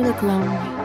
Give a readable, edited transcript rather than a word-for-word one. You look lonely.